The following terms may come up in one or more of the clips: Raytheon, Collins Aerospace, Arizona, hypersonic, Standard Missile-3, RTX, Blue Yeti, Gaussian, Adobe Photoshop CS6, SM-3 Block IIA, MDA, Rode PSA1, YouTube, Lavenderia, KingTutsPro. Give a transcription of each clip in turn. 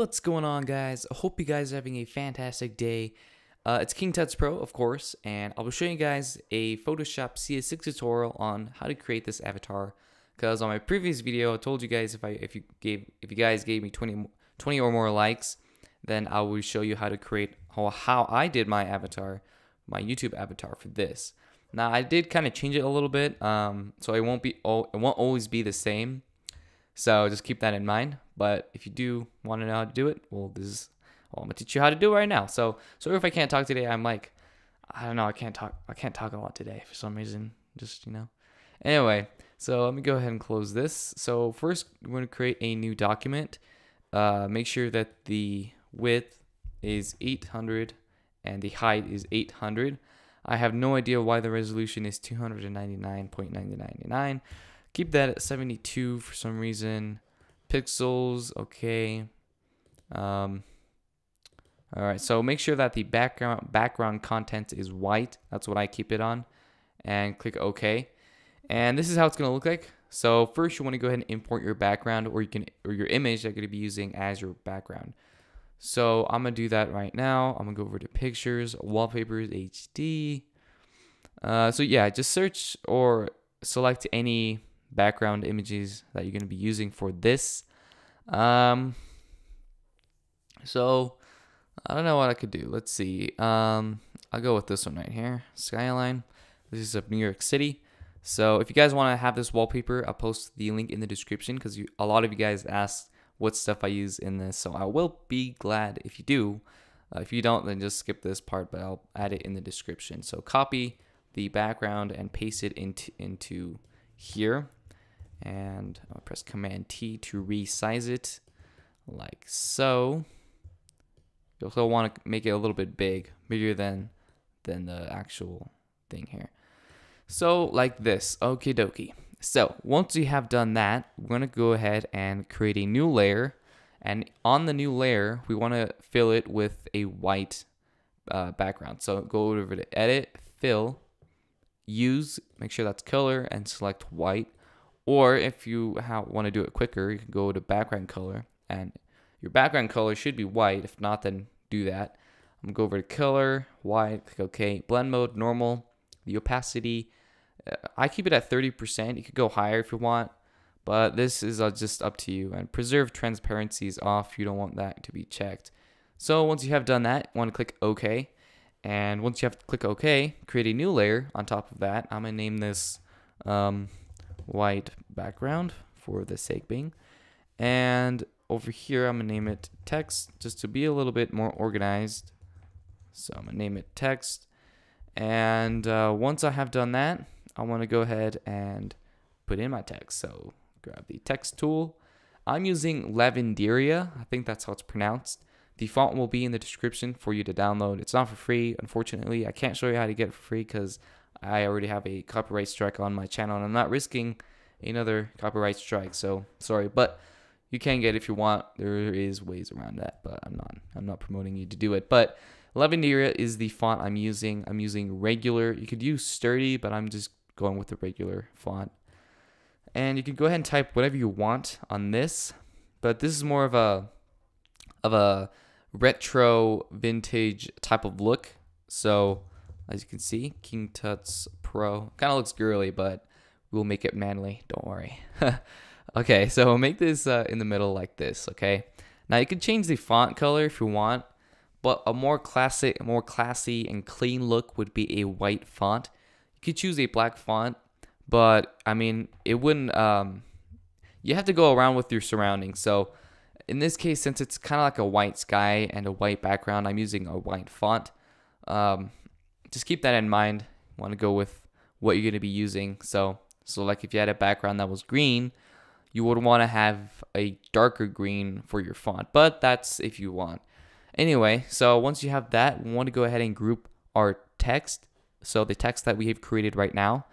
What's going on, guys? I hope you guys are having a fantastic day. It's King Tuts Pro, of course, and I'll be showing you guys a Photoshop CS6 tutorial on how to create this avatar. Because on my previous video, I told you guys if you guys gave me 20 or more likes, then I will show you how to create how I did my avatar, my YouTube avatar for this. Now I did kind of change it a little bit, so it won't always be the same. So just keep that in mind. But if you do want to know how to do it, well, I'm gonna teach you how to do it right now. So if I can't talk today, I'm like, I don't know, I can't talk a lot today for some reason. Just, you know. Anyway, so let me go ahead and close this. So first, we're gonna create a new document. Make sure that the width is 800 and the height is 800. I have no idea why the resolution is 299.999. Keep that at 72 for some reason. Pixels, okay. All right, so make sure that the background content is white. That's what I keep it on. And click OK. And this is how it's gonna look like. So first, you want to go ahead and import your background or your image that you're gonna be using as your background. So I'm gonna do that right now. I'm gonna go over to pictures, wallpapers, HD. So yeah, just search or select any background images that you're gonna be using for this. So I don't know what I could do. Let's see. I'll go with this one right here, skyline. This is of New York City. So if you guys want to have this wallpaper, I'll post the link in the description because a lot of you guys asked what stuff I use in this. So I will be glad if you do. If you don't, then just skip this part, but I'll add it in the description. So copy the background and paste it into here. And I'll press Command T to resize it like so. You also want to make it a little bit bigger than the actual thing here. So like this, okie dokie. So once you have done that, we're gonna go ahead and create a new layer. And on the new layer, we wanna fill it with a white background. So go over to Edit, Fill, Use, make sure that's color and select white. Or if you wanna do it quicker, you can go to background color, and your background color should be white. If not, then do that. I'm gonna go over to color, white, click OK, blend mode, normal, the opacity. I keep it at 30%. You could go higher if you want, but this is just up to you. And preserve transparency is off. You don't want that to be checked. So once you have done that, you want to click OK. And once you have to click OK, create a new layer on top of that. I'm going to name this white background for the sake being. And over here, I'm going to name it text just to be a little bit more organized. So I'm going to name it text. And once I have done that, I want to go ahead and put in my text. So grab the text tool. I'm using Lavenderia. I think that's how it's pronounced. The font will be in the description for you to download. It's not for free, unfortunately. I can't show you how to get it for free because I already have a copyright strike on my channel, and I'm not risking another copyright strike. So sorry, but you can get it if you want. There is ways around that, but I'm not promoting you to do it. But Lavenderia is the font I'm using. I'm using regular. You could use sturdy, but I'm just going with the regular font. And you can go ahead and type whatever you want on this, but this is more of a retro vintage type of look. So as you can see, King Tuts Pro kind of looks girly, but we'll make it manly. Don't worry. Okay, so make this in the middle like this. Okay, now you can change the font color if you want. But a more classy and clean look would be a white font. You could choose a black font, but I mean, it wouldn't. You have to go around with your surroundings. So in this case, since it's kind of like a white sky and a white background, I'm using a white font. Just keep that in mind. You want to go with what you're going to be using. So like if you had a background that was green, you would want to have a darker green for your font. But that's if you want. Anyway, so once you have that, we want to go ahead and group our text, so the text that we have created right now,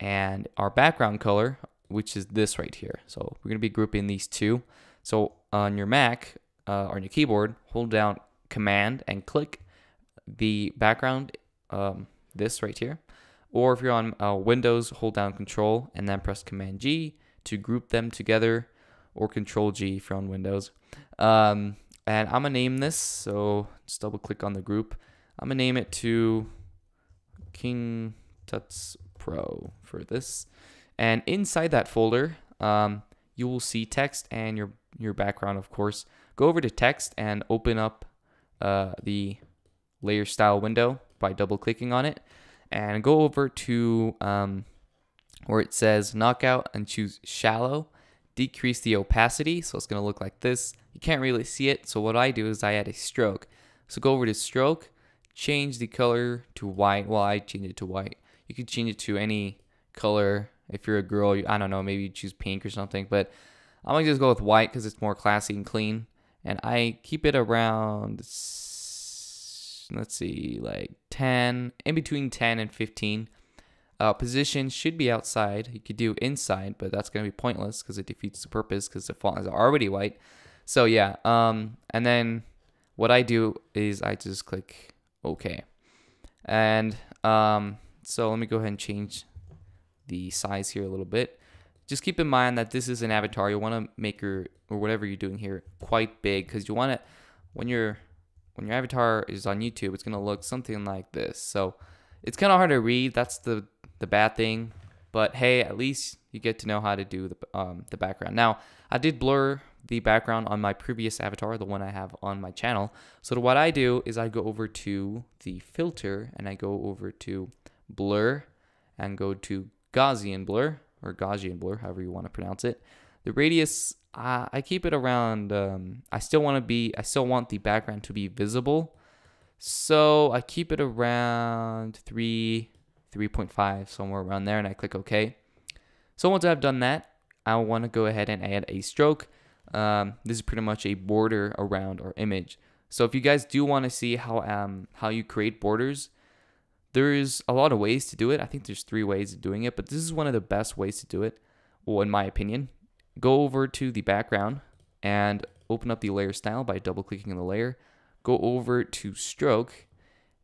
and our background color, which is this right here. So we're going to be grouping these two. So on your Mac, on your keyboard, hold down Command and click the background, this right here. Or if you're on Windows, hold down Control and then press Command G to group them together, or Control G if you're on Windows. And I'm gonna name this, so just double click on the group. I'm gonna name it to King Tuts Pro for this. And inside that folder, you will see text and your background, of course. Go over to text and open up the layer style window by double clicking on it, and go over to where it says knockout and choose shallow. Decrease the opacity, so it's going to look like this. You can't really see it, so what I do is I add a stroke. So go over to stroke, change the color to white. Well, I change it to white. You can change it to any color. If you're a girl, I don't know, maybe you choose pink or something, but I'm going to just go with white because it's more classy and clean. And I keep it around, let's see, like 10, in between 10 and 15. Position should be outside. You could do inside, but that's going to be pointless because it defeats the purpose because the font is already white. So yeah, and then what I do is I just click OK. And so let me go ahead and change the size here a little bit. Just keep in mind that this is an avatar. You want to make your, or whatever you're doing here, quite big, because you want it when your avatar is on YouTube, it's going to look something like this. So it's kind of hard to read. That's the bad thing, but hey, at least you get to know how to do the background. Now, I did blur the background on my previous avatar, the one I have on my channel. So what I do is I go over to the filter and I go over to blur and go to Gaussian blur, or Gaussian blur, however you want to pronounce it. The radius, I keep it around. I still want the background to be visible, so I keep it around 3.5, somewhere around there, and I click OK. So once I've done that, I want to go ahead and add a stroke. This is pretty much a border around our image. So if you guys do want to see how you create borders, there's a lot of ways to do it. I think there's 3 ways of doing it, but this is one of the best ways to do it, well, in my opinion. Go over to the background and open up the layer style by double clicking on the layer. Go over to stroke,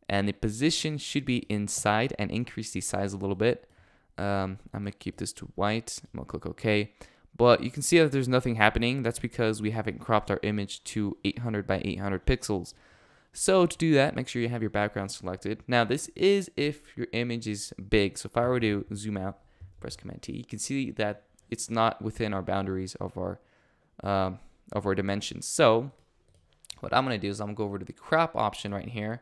and the position should be inside, and increase the size a little bit. I'm going to keep this to white. I'm going to click OK. But you can see that there's nothing happening. That's because we haven't cropped our image to 800 by 800 pixels. So to do that, make sure you have your background selected. Now, this is if your image is big. So if I were to zoom out, press Command-T, you can see that it's not within our boundaries of our dimensions. So what I'm going to do is I'm going to go over to the crop option right here.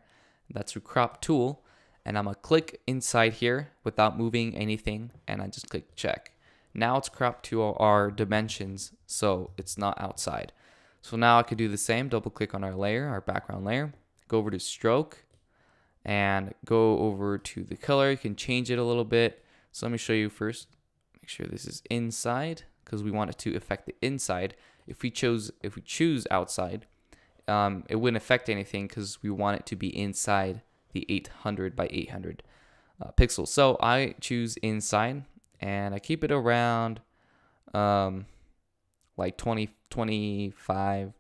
That's your crop tool, and I'm gonna click inside here without moving anything, and I just click check. Now it's cropped to our dimensions, so it's not outside. So now I could do the same, double click on our layer, our background layer, go over to stroke, and go over to the color. You can change it a little bit. So let me show you first, make sure this is inside, because we want it to affect the inside. If we choose outside, it wouldn't affect anything because we want it to be inside the 800 by 800 pixels. So I choose inside, and I keep it around like 20, 25,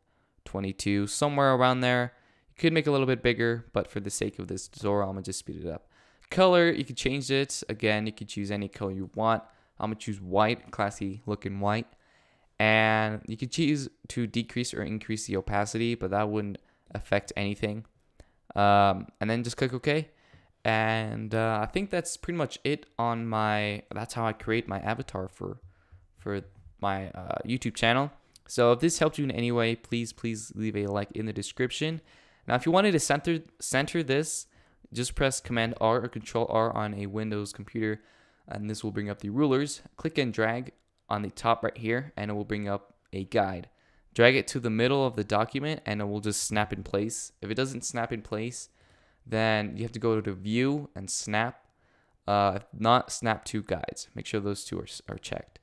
22, somewhere around there. You could make it a little bit bigger, but for the sake of this tutorial, I'm gonna just speed it up. Color, you could change it. Again, you could choose any color you want. I'm gonna choose white, classy looking white. And you could choose to decrease or increase the opacity, but that wouldn't affect anything. And then just click OK. And I think that's pretty much it on my, that's how I create my avatar for my YouTube channel. So if this helped you in any way, please leave a like in the description. Now, if you wanted to center this, just press Command R or Control R on a Windows computer, and this will bring up the rulers. Click and drag on the top right here, and it will bring up a guide. Drag it to the middle of the document, and it will just snap in place. If it doesn't snap in place, then you have to go to view and snap, not snap to guides. Make sure those 2 are checked.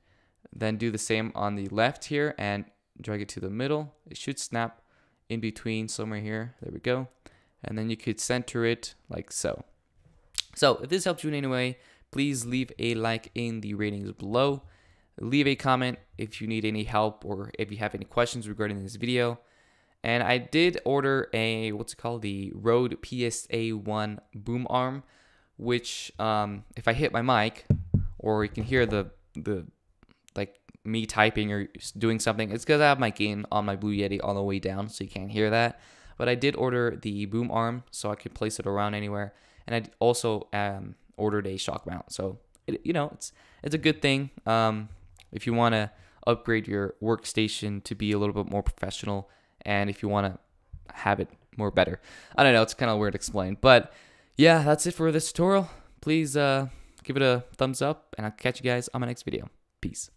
Then do the same on the left here and drag it to the middle. It should snap in between somewhere here. There we go. And then you could center it like so. So if this helped you in any way, please leave a like in the ratings below. Leave a comment if you need any help or if you have any questions regarding this video. And I did order a, what's it called, the Rode PSA1 boom arm, which if I hit my mic, or you can hear the like me typing or doing something, it's because I have my gain on my Blue Yeti all the way down, so you can't hear that. But I did order the boom arm so I could place it around anywhere, and I also ordered a shock mount. So it, you know, it's a good thing if you want to upgrade your workstation to be a little bit more professional, and if you want to have it more better. I don't know, it's kind of weird to explain, but yeah, that's it for this tutorial. Please give it a thumbs up, and I'll catch you guys on my next video. Peace.